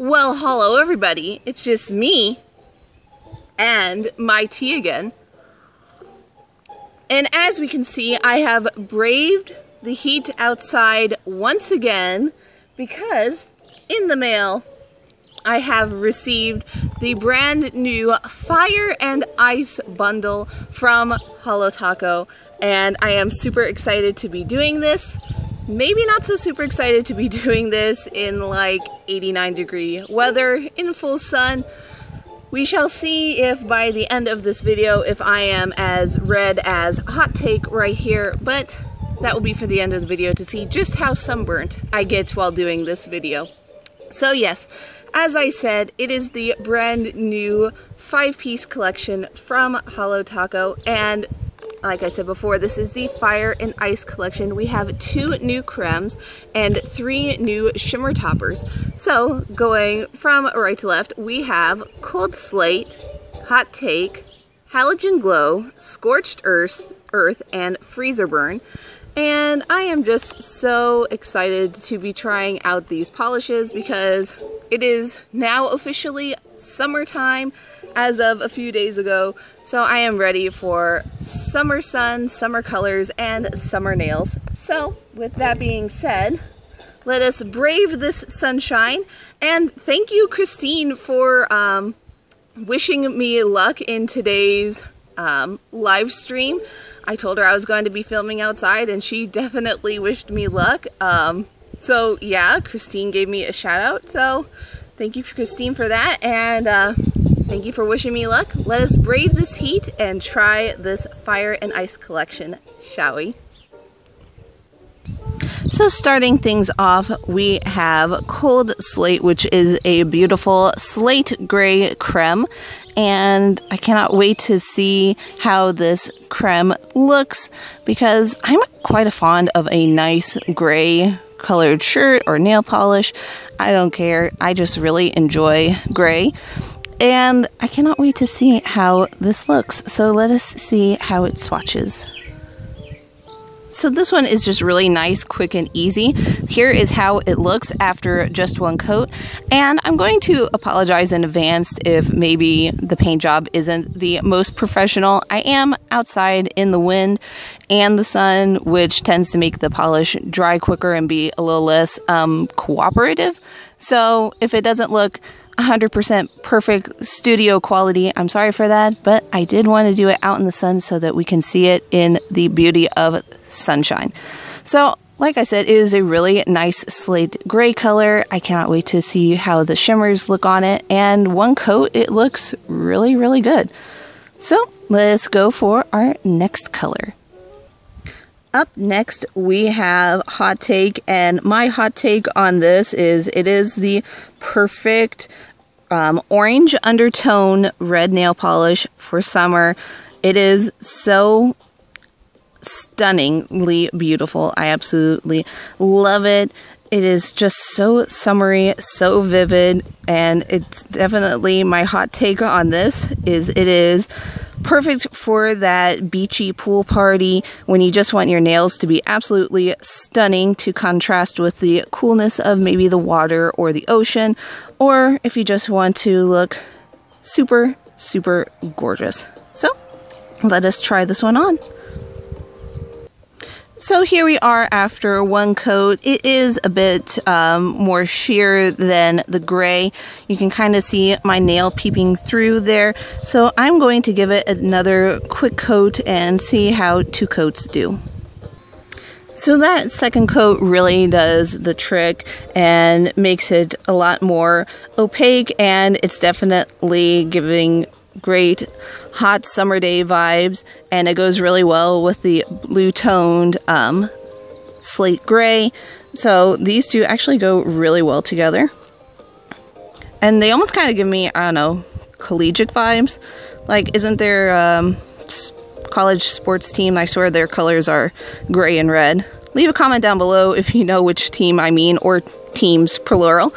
Well, hello everybody, it's just me and my tea again. And as we can see, I have braved the heat outside once again because in the mail I have received the brand new Fire and Ice bundle from Holo Taco, and I am super excited to be doing this. Maybe not so super excited to be doing this in like 89-degree weather in full sun. We shall see if by the end of this video if I am as red as Hot Take right here, but that will be for the end of the video to see just how sunburnt I get while doing this video. So yes, as I said, it is the brand new 5-piece collection from Holo Taco, and like I said before, this is the Fire and Ice collection. We have 2 new cremes and 3 new shimmer toppers. So going from right to left, we have Cold Slate, Hot Take, Halogen Glow, Scorched Earth, and Freezer Burn. And I am just so excited to be trying out these polishes because it is now officially summertime as of a few days ago, so I am ready for summer sun, summer colors, and summer nails. So with that being said, let us brave this sunshine, and thank you, Cristine, for wishing me luck in today's live stream. I told her I was going to be filming outside and she definitely wished me luck. So yeah, Cristine gave me a shout out, so thank you, Cristine, for that, and thank you for wishing me luck. Let us brave this heat and try this Fire and Ice collection, shall we? So starting things off, we have Cold Slate, which is a beautiful slate gray creme, and I cannot wait to see how this creme looks because I'm quite a fond of a nice gray colored shirt or nail polish. I don't care, I just really enjoy gray. And I cannot wait to see how this looks. So let us see how it swatches. So this one is just really nice, quick, and easy. Here is how it looks after just one coat. And I'm going to apologize in advance if maybe the paint job isn't the most professional. I am outside in the wind and the sun, which tends to make the polish dry quicker and be a little less cooperative. So if it doesn't look 100% perfect studio quality, I'm sorry for that, but I did want to do it out in the sun so that we can see it in the beauty of sunshine. So like I said, it is a really nice slate gray color. I cannot wait to see how the shimmers look on it, and one coat it looks really, really good. So let's go for our next color. Up next, we have Hot Take, and my hot take on this is it is the perfect orange undertone red nail polish for summer. It is so stunningly beautiful. I absolutely love it. It is just so summery, so vivid, and it's definitely my hot take on this is it is perfect for that beachy pool party when you just want your nails to be absolutely stunning to contrast with the coolness of maybe the water or the ocean, or if you just want to look super, super gorgeous. So let us try this one on. So here we are after one coat. It is a bit more sheer than the gray. You can kind of see my nail peeping through there. So I'm going to give it another quick coat and see how 2 coats do. So that second coat really does the trick and makes it a lot more opaque, and it's definitely giving great hot summer day vibes, and it goes really well with the blue toned slate gray. So these 2 actually go really well together, and they almost kind of give me, I don't know, collegiate vibes. Like, isn't there college sports team? I swear their colors are gray and red. Leave a comment down below if you know which team I mean, or teams plural.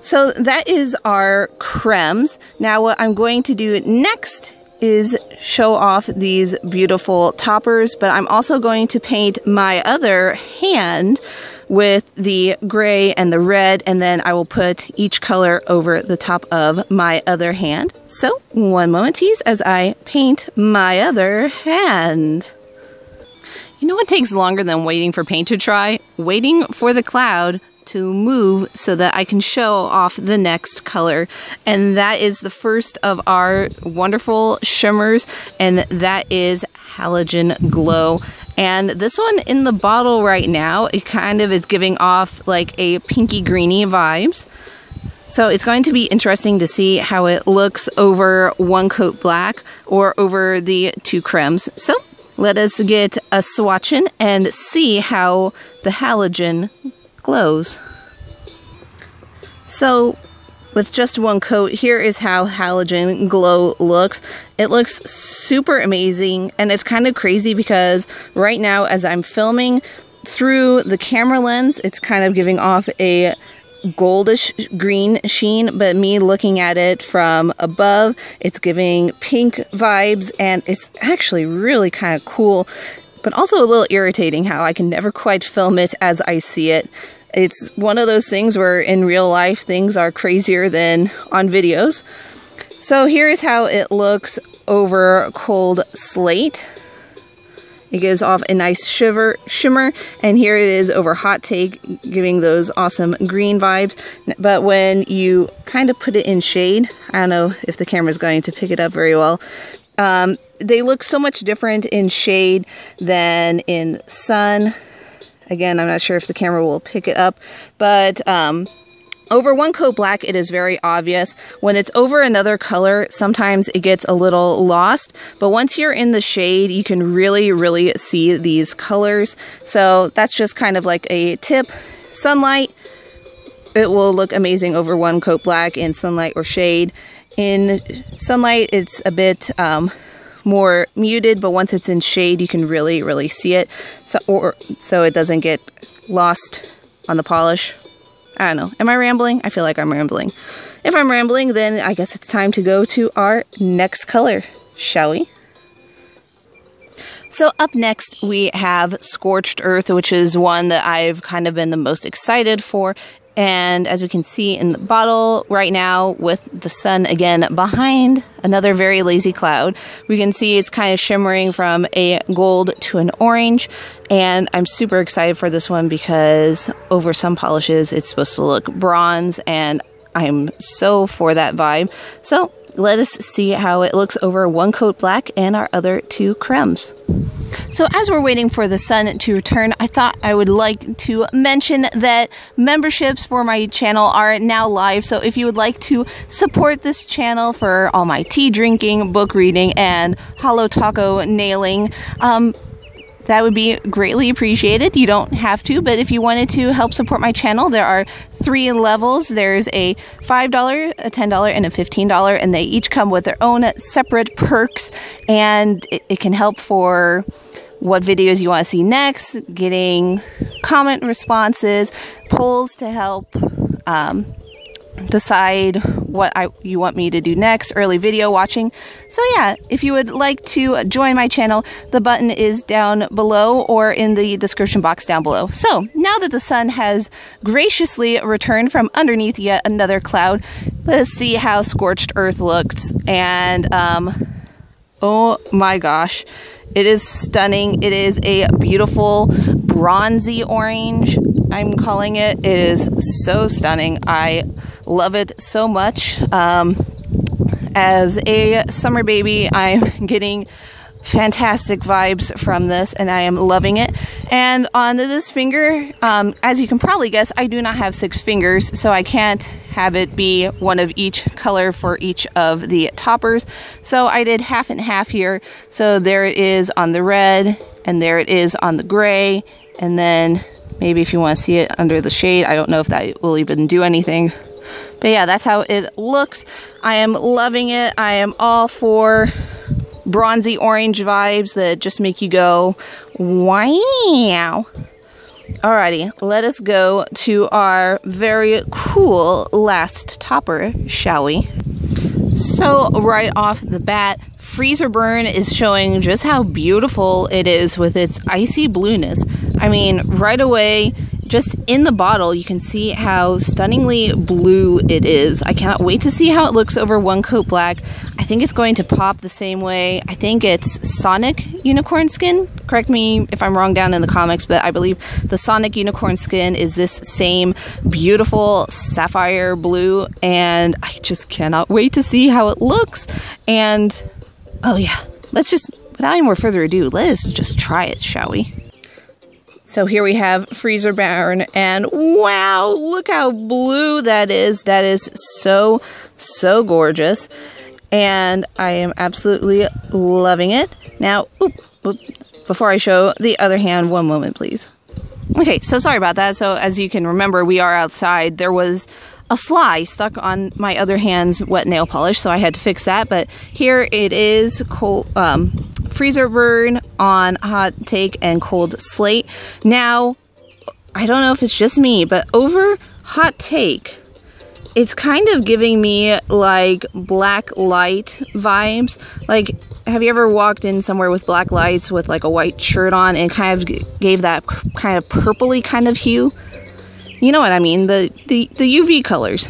So that is our cremes. Now what I'm going to do next is show off these beautiful toppers, but I'm also going to paint my other hand with the gray and the red, and then I will put each color over the top of my other hand. So one moment, please, as I paint my other hand. You know what takes longer than waiting for paint to dry? Waiting for the cloud to move so that I can show off the next color. And that is the first of our wonderful shimmers, and that is Halogen Glow. And this one in the bottle right now, it kind of is giving off like a pinky greeny vibes. So it's going to be interesting to see how it looks over one coat black or over the two cremes. So let us get a swatchin' and see how the halogen glows. So with just one coat, here is how Halogen Glow looks. It looks super amazing, and it's kind of crazy because right now as I'm filming through the camera lens, it's kind of giving off a goldish green sheen, but me looking at it from above, it's giving pink vibes, and it's actually really kind of cool, but also a little irritating how I can never quite film it as I see it. It's one of those things where in real life things are crazier than on videos. So here is how it looks over Cold Slate. It gives off a nice shimmer, and here it is over Hot Take, giving those awesome green vibes. But when you kind of put it in shade, I don't know if the camera's going to pick it up very well, they look so much different in shade than in sun. Again, I'm not sure if the camera will pick it up, but over one coat black, it is very obvious. When it's over another color, sometimes it gets a little lost, but once you're in the shade, you can really, really see these colors. So that's just kind of like a tip. Sunlight, it will look amazing over one coat black in sunlight or shade. In sunlight, it's a bit more muted, but once it's in shade you can really, really see it, so it doesn't get lost on the polish. I don't know. Am I rambling? I feel like I'm rambling. If I'm rambling, then I guess it's time to go to our next color, shall we? So up next we have Scorched Earth, which is one that I've kind of been the most excited for. And as we can see in the bottle right now, with the sun again behind another very lazy cloud, we can see it's kind of shimmering from a gold to an orange. And I'm super excited for this one because over some polishes, it's supposed to look bronze, and I'm so for that vibe. So let us see how it looks over one coat black and our other two cremes. So as we're waiting for the sun to return, I thought I would like to mention that memberships for my channel are now live. So if you would like to support this channel for all my tea drinking, book reading, and Holo Taco nailing, that would be greatly appreciated. You don't have to, but if you wanted to help support my channel, there are three levels. There's a $5, a $10, and a $15, and they each come with their own separate perks, and it can help for what videos you want to see next, getting comment responses, polls to help decide what you want me to do next, early video watching. So yeah, if you would like to join my channel, the button is down below or in the description box down below. So now that the sun has graciously returned from underneath yet another cloud, let's see how Scorched Earth looks. And oh my gosh, it is stunning. It is a beautiful bronzy orange, I'm calling it. It is so stunning. I love it so much. As a summer baby, I'm getting fantastic vibes from this, and I am loving it. And on this finger, as you can probably guess, I do not have 6 fingers, so I can't have it be one of each color for each of the toppers. So I did half and half here. So there it is on the red, and there it is on the gray, and then maybe if you want to see it under the shade, I don't know if that will even do anything. But yeah, that's how it looks. I am loving it. I am all for bronzy orange vibes that just make you go, wow. Alrighty, let us go to our very cool last topper, shall we? So right off the bat, Freezer Burn is showing just how beautiful it is with its icy blueness. I mean, right away, just in the bottle, you can see how stunningly blue it is. I cannot wait to see how it looks over one coat black. I think it's going to pop the same way. I think it's Sonic unicorn skin. Correct me if I'm wrong down in the comics, but I believe the Sonic unicorn skin is this same beautiful sapphire blue, and I just cannot wait to see how it looks. And, oh yeah, let's just, without any more further ado, let's just try it, shall we? So here we have Freezer Burn, and wow, look how blue that is. That is so, so gorgeous. And I am absolutely loving it. Now, before I show the other hand, one moment, please. Okay, so sorry about that. So as you can remember, we are outside. There was a fly stuck on my other hand's wet nail polish, so I had to fix that. But here it is, Freezer Burn on Hot Take and Cold Slate. Now, I don't know if it's just me, but over Hot Take, it's kind of giving me like black light vibes. Like, have you ever walked in somewhere with black lights with like a white shirt on and kind of gave that kind of purpley kind of hue? You know what I mean, the UV colors.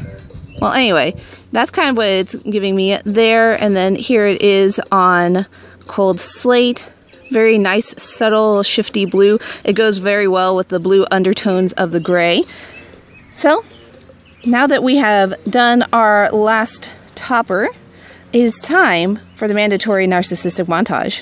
Well, anyway, that's kind of what it's giving me there. And then here it is on Cold Slate. Very nice, subtle, shifty blue. It goes very well with the blue undertones of the gray. So now that we have done our last topper, it is time for the mandatory narcissistic montage.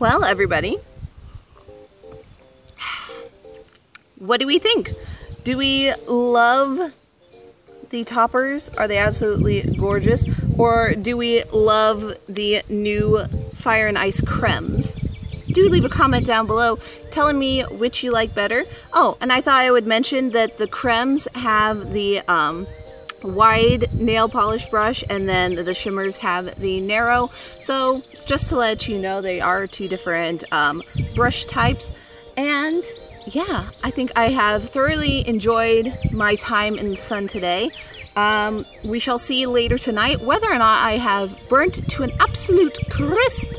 Well, everybody, what do we think? Do we love the toppers? Are they absolutely gorgeous? Or do we love the new fire and ice cremes? Do leave a comment down below telling me which you like better. Oh, and I thought I would mention that the cremes have the wide nail polish brush, and then the shimmers have the narrow. So just to let you know, they are two different brush types. And yeah, I think I have thoroughly enjoyed my time in the sun today. We shall see later tonight whether or not I have burnt to an absolute crisp,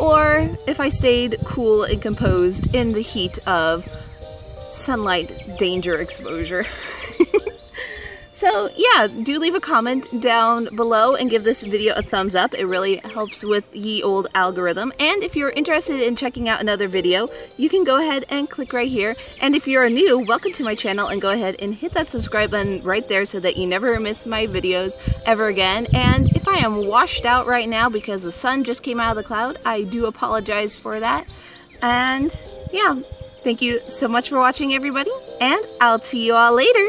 or if I stayed cool and composed in the heat of sunlight danger exposure. So yeah, do leave a comment down below and give this video a thumbs up. It really helps with ye old algorithm. And if you're interested in checking out another video, you can go ahead and click right here. And if you're new, welcome to my channel, and go ahead and hit that subscribe button right there so that you never miss my videos ever again. And if I am washed out right now because the sun just came out of the cloud, I do apologize for that. And yeah, thank you so much for watching, everybody, and I'll see you all later.